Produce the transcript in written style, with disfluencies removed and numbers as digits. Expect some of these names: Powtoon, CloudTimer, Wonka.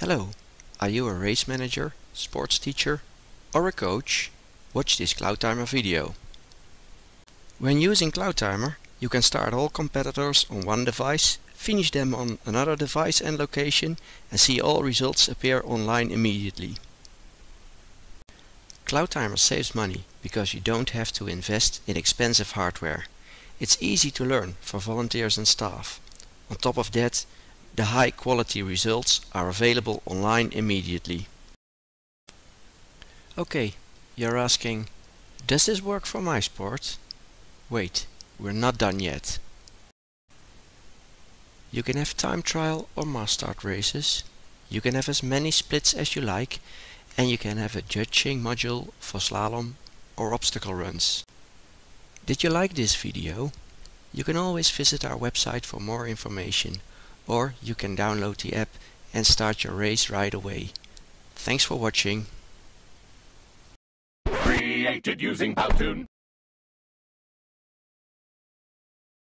Hello, are you a race manager, sports teacher or a coach? Watch this CloudTimer video. When using CloudTimer, you can start all competitors on one device, finish them on another device and location, and see all results appear online immediately. CloudTimer saves money because you don't have to invest in expensive hardware. It's easy to learn for volunteers and staff. On top of that, the high quality results are available online immediately. Okay, you're asking, does this work for my sport? Wait, we're not done yet. You can have time trial or mass start races, you can have as many splits as you like, and you can have a judging module for slalom or obstacle runs. Did you like this video? You can always visit our website for more information, or you can download the app and start your race right away. Thanks for watching. Created using Powtoon.